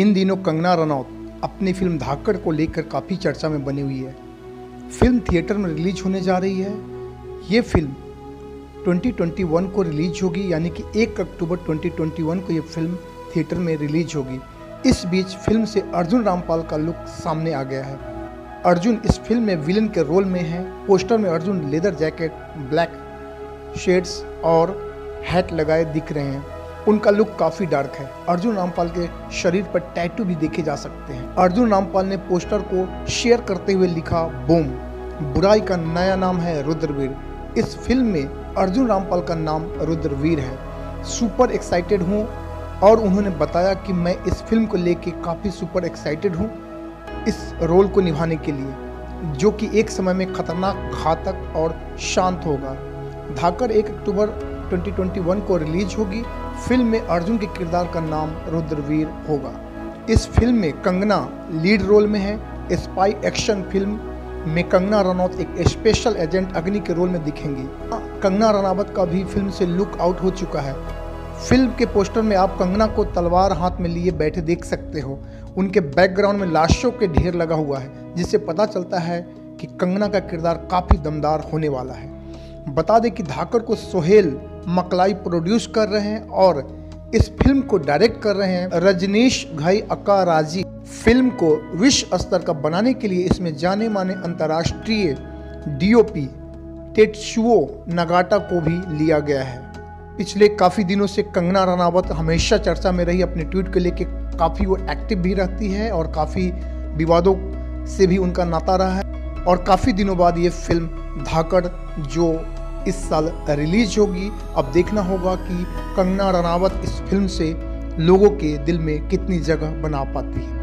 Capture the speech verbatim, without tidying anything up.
इन दिनों कंगना रनौत अपनी फिल्म धाकड़ को लेकर काफ़ी चर्चा में बनी हुई है। फिल्म थिएटर में रिलीज होने जा रही है। ये फिल्म दो हज़ार इक्कीस को रिलीज होगी, यानी कि एक अक्टूबर दो हज़ार इक्कीस को ये फिल्म थिएटर में रिलीज होगी। इस बीच फिल्म से अर्जुन रामपाल का लुक सामने आ गया है। अर्जुन इस फिल्म में विलन के रोल में है। पोस्टर में Arjun leather jacket, black shades और हैट लगाए दिख रहे हैं। उनका लुक काफ़ी डार्क है। अर्जुन रामपाल के शरीर पर टैटू भी देखे जा सकते हैं। अर्जुन रामपाल ने पोस्टर को शेयर करते हुए लिखा, बूम, बुराई का नया नाम है रुद्रवीर। इस फिल्म में अर्जुन रामपाल का नाम रुद्रवीर है। सुपर एक्साइटेड हूँ, और उन्होंने बताया कि मैं इस फिल्म को लेके काफ़ी सुपर एक्साइटेड हूँ इस रोल को निभाने के लिए, जो कि एक समय में खतरनाक, घातक और शांत होगा। धाकड़ एक अक्टूबर दो हज़ार इक्कीस को रिलीज होगी। फिल्म में अर्जुन के किरदार का नाम रुद्रवीर होगा। इस फिल्म में कंगना लीड रोल में है। स्पाई एक्शन फिल्म में कंगना रनौत एक स्पेशल एजेंट अग्नि के रोल में दिखेंगी। कंगना रनौत का भी फिल्म से लुक आउट हो चुका है। फिल्म के पोस्टर में आप कंगना को तलवार हाथ में लिए बैठे देख सकते हो। उनके बैकग्राउंड में लाशों के ढेर लगा हुआ है, जिससे पता चलता है कि कंगना का किरदार काफ़ी दमदार होने वाला है। बता दें कि धाकड़ को सोहेल मकलाई प्रोड्यूस कर रहे हैं और इस फिल्म को डायरेक्ट कर रहे हैं रजनीश घाई अकाराजी। फिल्म को विश्व स्तर का बनाने के लिए इसमें जाने माने अंतर्राष्ट्रीय डीओपी टेटसुओ नगाटा को भी लिया गया है। पिछले काफ़ी दिनों से कंगना रनौत हमेशा चर्चा में रही। अपने ट्वीट को लेके काफ़ी वो एक्टिव भी रहती है और काफ़ी विवादों से भी उनका नाता रहा है। और काफ़ी दिनों बाद ये फिल्म धाकड़ जो इस साल रिलीज होगी। अब देखना होगा कि कंगना रनौत इस फिल्म से लोगों के दिल में कितनी जगह बना पाती है।